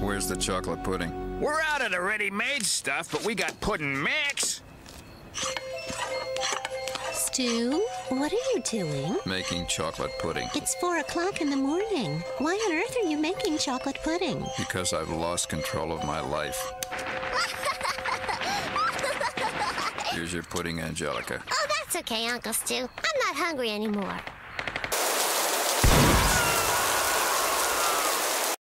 Where's the chocolate pudding? We're out of the ready-made stuff, but we got pudding mix. Stu, what are you doing? Making chocolate pudding. It's 4 o'clock in the morning. Why on earth are you making chocolate pudding? Because I've lost control of my life. Here's your pudding, Angelica. Oh, that's okay, Uncle Stu. I'm not hungry anymore.